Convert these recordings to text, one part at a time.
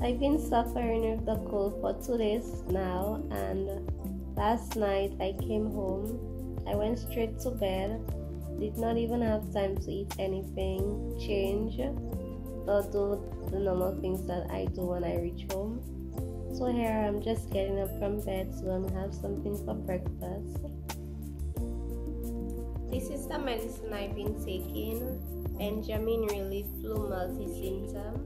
I've been suffering with the cold for 2 days now, and last night I came home. I went straight to bed, did not even have time to eat anything, change, or do the normal things that I do when I reach home. So here I'm just getting up from bed so I'm gonna have something for breakfast. This is the medicine I've been taking, N-Germine Relief Flu Multi Symptom.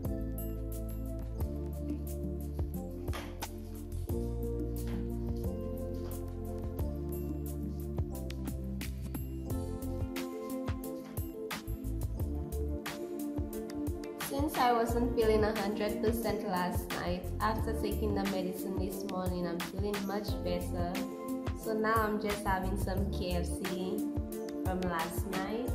Since I wasn't feeling 100% last night, after taking the medicine this morning I'm feeling much better. So now I'm just having some KFC from last night.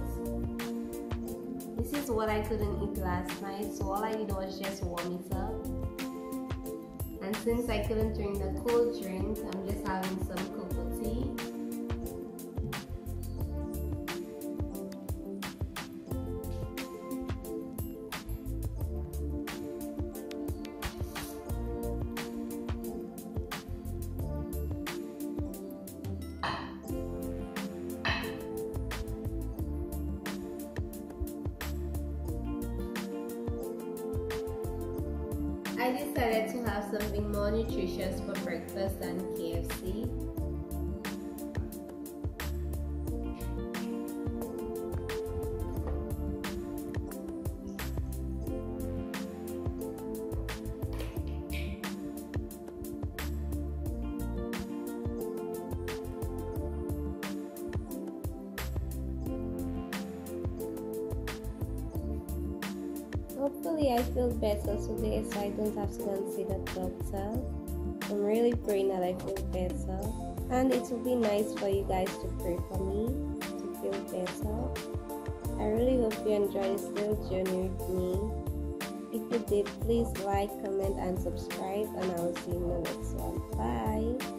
This is what I couldn't eat last night, so all I did was just warm it up. And since I couldn't drink the cold drink, I'm just having some cocoa tea. I decided to have something more nutritious for breakfast than KFC. Hopefully I feel better today so I don't have to go and see the doctor. I'm really praying that I feel better, and it would be nice for you guys to pray for me to feel better. I really hope you enjoy this little journey with me. If you did, please like, comment and subscribe, and I will see you in the next one. Bye!